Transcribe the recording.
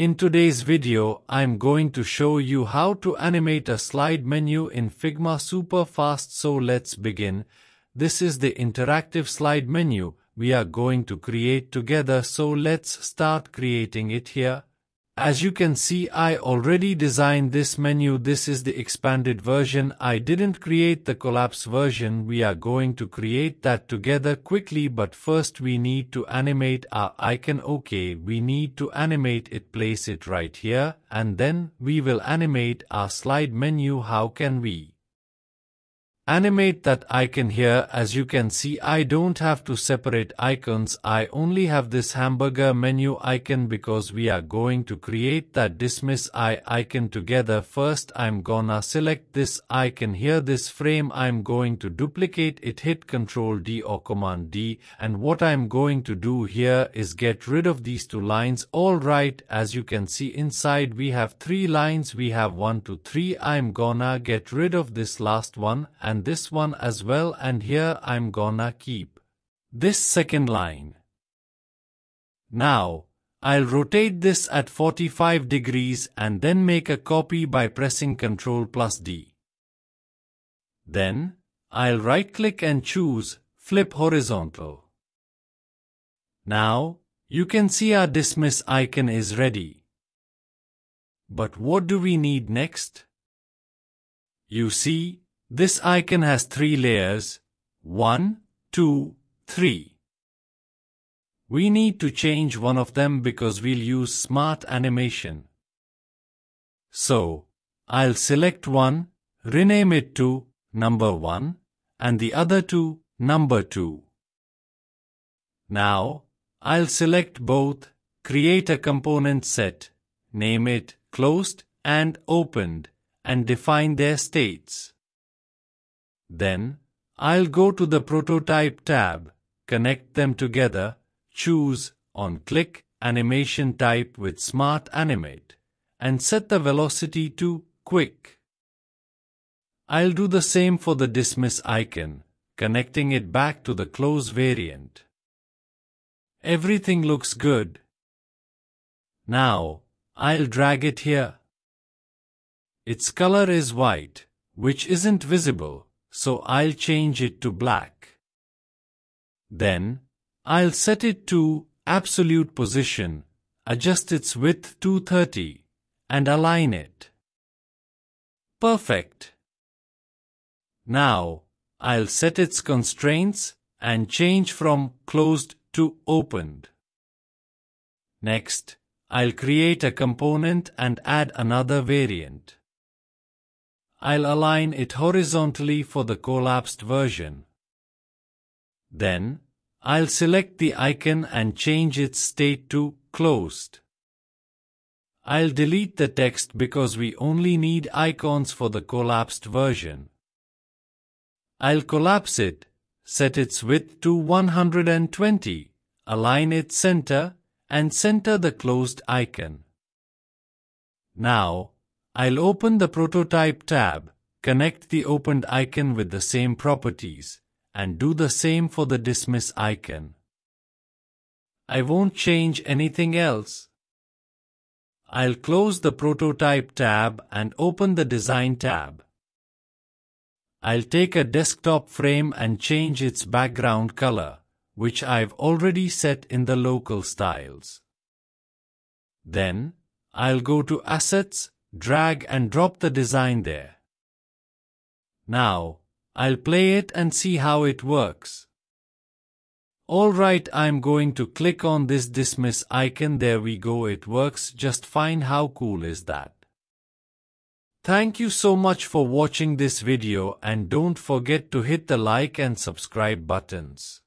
In today's video, I'm going to show you how to animate a slide menu in Figma super fast, so let's begin. This is the interactive slide menu we are going to create together, so let's start creating it here. As you can see, I already designed this menu. This is the expanded version. I didn't create the collapse version. We are going to create that together quickly, but first we need to animate our icon. Okay, we need to animate it, place it right here, and then we will animate our slide menu. How can we animate that icon here? As you can see, I don't have to separate icons. I only have this hamburger menu icon because we are going to create that dismiss eye icon together. First, I'm gonna select this icon here, this frame. I'm going to duplicate it, hit Ctrl D or Command D. And what I'm going to do here is get rid of these two lines. Alright, as you can see inside we have three lines. We have 1, 2, 3. I'm gonna get rid of this last one and this one as well, and here I'm gonna keep this second line. Now I'll rotate this at 45 degrees and then make a copy by pressing Ctrl+D. Then I'll right click and choose Flip Horizontal. Now you can see our dismiss icon is ready. But what do we need next? You see, this icon has three layers, 1, 2, 3. We need to change one of them because we'll use smart animation. So, I'll select one, rename it to number 1, and the other to number 2. Now, I'll select both, create a component set, name it closed and opened, and define their states. Then, I'll go to the Prototype tab, connect them together, choose On-Click Animation Type with Smart Animate, and set the velocity to Quick. I'll do the same for the Dismiss icon, connecting it back to the Close variant. Everything looks good. Now, I'll drag it here. Its color is white, which isn't visible, so I'll change it to black. Then, I'll set it to absolute position, adjust its width to 30, and align it. Perfect. Now, I'll set its constraints and change from closed to opened. Next, I'll create a component and add another variant. I'll align it horizontally for the collapsed version. Then, I'll select the icon and change its state to closed. I'll delete the text because we only need icons for the collapsed version. I'll collapse it, set its width to 120, align its center, and center the closed icon. Now, I'll open the Prototype tab, connect the opened icon with the same properties, and do the same for the Dismiss icon. I won't change anything else. I'll close the Prototype tab and open the Design tab. I'll take a desktop frame and change its background color, which I've already set in the local styles. Then, I'll go to Assets, drag and drop the design there. Now, I'll play it and see how it works. Alright, I'm going to click on this dismiss icon. There we go, it works just fine. How cool is that? Thank you so much for watching this video, and don't forget to hit the like and subscribe buttons.